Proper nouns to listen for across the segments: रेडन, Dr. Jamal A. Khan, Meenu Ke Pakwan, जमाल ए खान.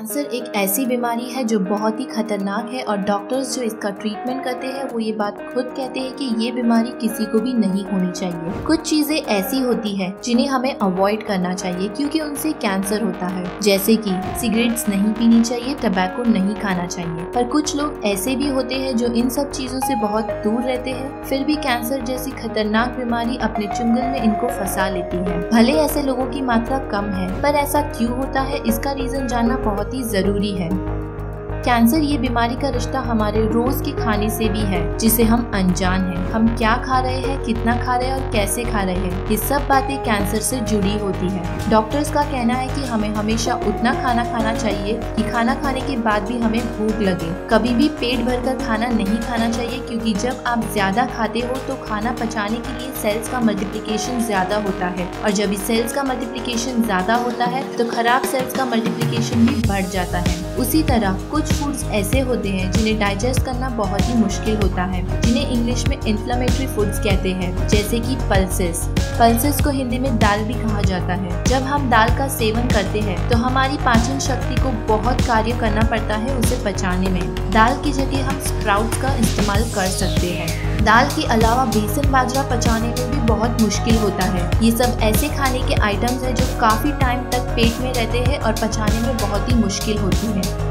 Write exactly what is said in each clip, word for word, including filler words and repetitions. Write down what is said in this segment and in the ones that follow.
Cancer एक ऐसी बीमारी है जो बहुत ही खतरनाक है और डॉक्टर्स जो इसका ट्रीटमेंट करते हैं वो ये बात खुद कहते हैं कि ये बीमारी किसी को भी नहीं होनी चाहिए। कुछ चीजें ऐसी होती है जिन्हें हमें अवॉइड करना चाहिए क्योंकि उनसे कैंसर होता है, जैसे कि सिगरेट्स नहीं पीनी चाहिए, टबैको नहीं खाना चाहिए। पर कुछ लोग ऐसे भी होते हैं जो इन सब चीजों से बहुत दूर रहते हैं, फिर भी कैंसर जैसी खतरनाक बीमारी अपने चुंगल में इनको फंसा लेती है। भले ऐसे लोगों की मात्रा कम है, पर ऐसा क्यों होता है इसका रीजन जानना बहुत ही जरूरी है। कैंसर ये बीमारी का रिश्ता हमारे रोज के खाने से भी है, जिसे हम अनजान हैं। हम क्या खा रहे हैं, कितना खा रहे हैं और कैसे खा रहे हैं, ये सब बातें कैंसर से जुड़ी होती है। डॉक्टर्स का कहना है कि हमें हमेशा उतना खाना खाना चाहिए कि खाना खाने के बाद भी हमें भूख लगे। कभी भी पेट भर कर खाना नहीं खाना चाहिए क्योंकि जब आप ज्यादा खाते हो तो खाना पचाने के लिए सेल्स का मल्टीप्लिकेशन ज्यादा होता है और जब इस सेल्स का मल्टीप्लिकेशन ज्यादा होता है तो खराब सेल्स का मल्टीप्लिकेशन भी बढ़ जाता है। उसी तरह कुछ फूड्स ऐसे होते हैं जिन्हें डाइजेस्ट करना बहुत ही मुश्किल होता है, जिन्हें इंग्लिश में इन्फ्लेमेटरी फूड्स कहते हैं, जैसे कि पल्सेस। पल्सेस को हिंदी में दाल भी कहा जाता है। जब हम दाल का सेवन करते हैं तो हमारी पाचन शक्ति को बहुत कार्य करना पड़ता है उसे पचाने में। दाल की जगह हम स्प्राउट्स का इस्तेमाल कर सकते हैं। दाल के अलावा बेसन बाजरा पचाने में भी बहुत मुश्किल होता है। ये सब ऐसे खाने के आइटम्स हैं जो काफी टाइम तक पेट में रहते हैं और पचाने में बहुत ही मुश्किल होती है।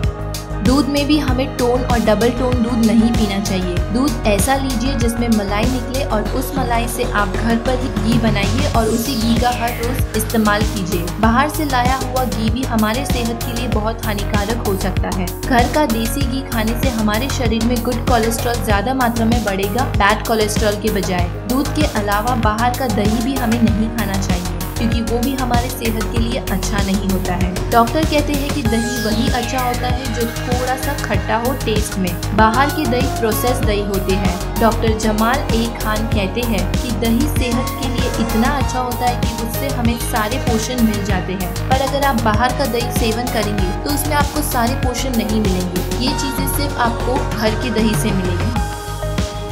दूध में भी हमें टोन और डबल टोन दूध नहीं पीना चाहिए। दूध ऐसा लीजिए जिसमें मलाई निकले और उस मलाई से आप घर पर ही घी बनाइए और उसी घी का हर रोज इस्तेमाल कीजिए। बाहर से लाया हुआ घी भी हमारे सेहत के लिए बहुत हानिकारक हो सकता है। घर का देसी घी खाने से हमारे शरीर में गुड कोलेस्ट्रॉल ज्यादा मात्रा में बढ़ेगा, बैड कोलेस्ट्रॉल के बजाय। दूध के अलावा बाहर का दही भी हमें नहीं खाना चाहिए क्योंकि वो भी हमारे सेहत के लिए अच्छा नहीं होता है। डॉक्टर कहते हैं कि दही वही अच्छा होता है जो थोड़ा सा खट्टा हो टेस्ट में। बाहर के दही प्रोसेस दही होते हैं। डॉक्टर जमाल ए खान कहते हैं कि दही सेहत के लिए इतना अच्छा होता है कि उससे हमें सारे पोषण मिल जाते हैं, पर अगर आप बाहर का दही सेवन करेंगे तो उसमें आपको सारे पोषण नहीं मिलेंगे। ये चीजें सिर्फ आपको घर के दही से मिलेगी।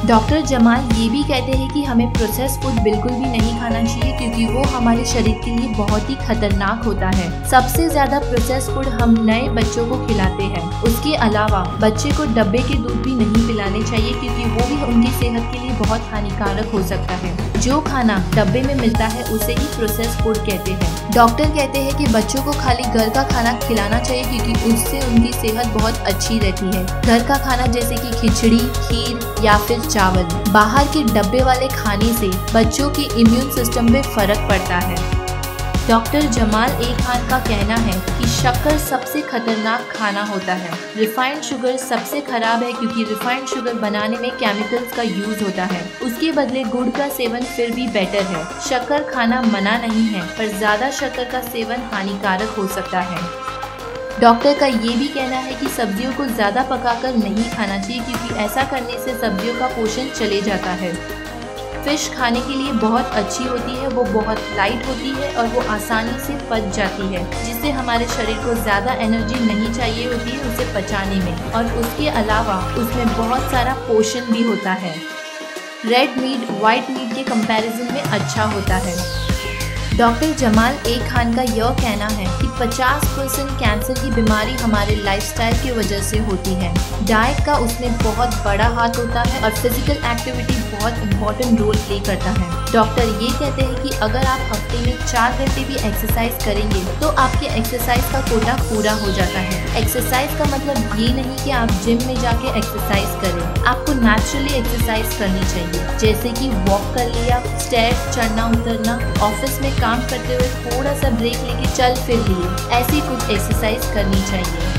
डॉक्टर जमाल ये भी कहते हैं कि हमें प्रोसेस्ड फूड बिल्कुल भी नहीं खाना चाहिए क्योंकि वो हमारे शरीर के लिए बहुत ही खतरनाक होता है। सबसे ज्यादा प्रोसेस्ड फूड हम नए बच्चों को खिलाते हैं। उसके अलावा बच्चे को डब्बे के दूध भी नहीं पिलाने चाहिए क्योंकि वो भी उनकी सेहत के लिए बहुत हानिकारक हो सकता है। जो खाना डब्बे में मिलता है उसे ही प्रोसेस्ड फूड कहते हैं। डॉक्टर कहते हैं कि बच्चों को खाली घर का खाना खिलाना चाहिए क्योंकि उससे उनकी सेहत बहुत अच्छी रहती है। घर का खाना जैसे कि खिचड़ी, खीर या फिर चावल, बाहर के डब्बे वाले खाने से बच्चों के इम्यून सिस्टम में फर्क पड़ता है। डॉक्टर जमाल ए खान का कहना है कि शक्कर सबसे खतरनाक खाना होता है। रिफाइंड शुगर सबसे खराब है क्योंकि रिफाइंड शुगर बनाने में केमिकल्स का यूज होता है। उसके बदले गुड़ का सेवन फिर भी बेटर है। शक्कर खाना मना नहीं है, पर ज्यादा शक्कर का सेवन हानिकारक हो सकता है। डॉक्टर का ये भी कहना है कि सब्जियों को ज़्यादा पकाकर नहीं खाना चाहिए क्योंकि ऐसा करने से सब्जियों का पोषण चले जाता है। फिश खाने के लिए बहुत अच्छी होती है, वो बहुत लाइट होती है और वो आसानी से पच जाती है, जिससे हमारे शरीर को ज़्यादा एनर्जी नहीं चाहिए होती है उसे पचाने में, और उसके अलावा उसमें बहुत सारा पोषण भी होता है। रेड मीट वाइट मीट के कंपैरिजन में अच्छा होता है। डॉक्टर जमाल ए खान का यह कहना है कि पचास परसेंट कैंसर की बीमारी हमारे लाइफस्टाइल की वजह से होती है। डाइट का उसमें बहुत बड़ा हाथ होता है और फिजिकल एक्टिविटी बहुत इम्पोर्टेंट रोल प्ले करता है। डॉक्टर ये कहते हैं कि अगर आप हफ्ते में चार घंटे भी एक्सरसाइज करेंगे तो आपके एक्सरसाइज का कोटा पूरा हो जाता है। एक्सरसाइज का मतलब ये नहीं कि आप जिम में जाके एक्सरसाइज करें। आपको नेचुरली एक्सरसाइज करनी चाहिए, जैसे कि वॉक कर लिया, स्टेयर चढ़ना उतरना, ऑफिस में काम करते हुए थोड़ा सा ब्रेक लेके चल फिर लिए, ऐसी कुछ एक्सरसाइज करनी चाहिए।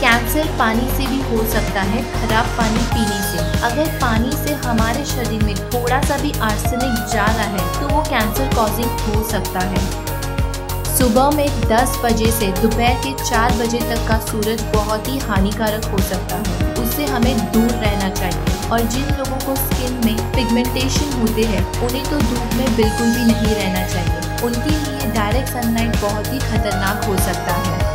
कैंसर पानी से भी हो सकता है, खराब पानी पीने से। अगर पानी से हमारे शरीर में थोड़ा सा भी आर्सेनिक जा रहा है तो वो कैंसर कॉजिंग हो सकता है। सुबह में दस बजे से दोपहर के चार बजे तक का सूरज बहुत ही हानिकारक हो सकता है, उससे हमें दूर रहना चाहिए। और जिन लोगों को स्किन में पिगमेंटेशन होते हैं उन्हें तो धूप में बिल्कुल भी नहीं रहना चाहिए। उनके लिए डायरेक्ट सनलाइट बहुत ही खतरनाक हो सकता है।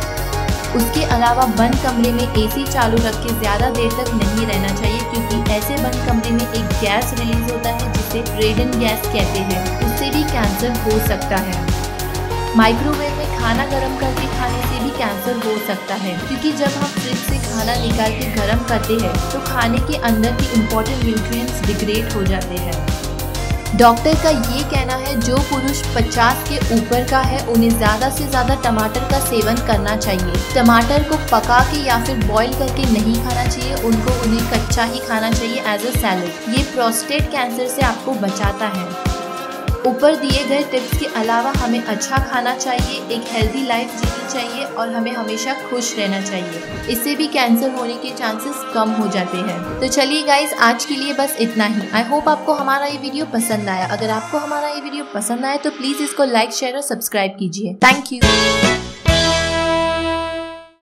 उसके अलावा बंद कमरे में एसी चालू रख के ज़्यादा देर तक नहीं रहना चाहिए क्योंकि ऐसे बंद कमरे में एक गैस रिलीज होता है जिसे रेडन गैस कहते हैं, उससे भी कैंसर हो सकता है। माइक्रोवेव में खाना गर्म करके खाने से भी कैंसर हो सकता है, क्योंकि जब हम फ्रिज से खाना निकाल के गर्म करते हैं तो खाने के अंदर के इम्पोर्टेंट न्यूट्रिएंट्स डिग्रेड हो जाते हैं। डॉक्टर का ये कहना है जो पुरुष पचास के ऊपर का है उन्हें ज़्यादा से ज़्यादा टमाटर का सेवन करना चाहिए। टमाटर को पका के या फिर बॉईल करके नहीं खाना चाहिए, उनको उन्हें कच्चा ही खाना चाहिए एज अ सैलेड। ये प्रोस्टेट कैंसर से आपको बचाता है। ऊपर दिए गए टिप्स के अलावा हमें अच्छा खाना चाहिए, एक हेल्दी लाइफ जीनी चाहिए और हमें हमेशा खुश रहना चाहिए। इससे भी कैंसर होने के चांसेस कम हो जाते हैं। तो चलिए गाइस, आज के लिए बस इतना ही। आई होप आपको हमारा ये वीडियो पसंद आया। अगर आपको हमारा ये वीडियो पसंद आया तो प्लीज़ इसको लाइक शेयर और सब्सक्राइब कीजिए। Thank you.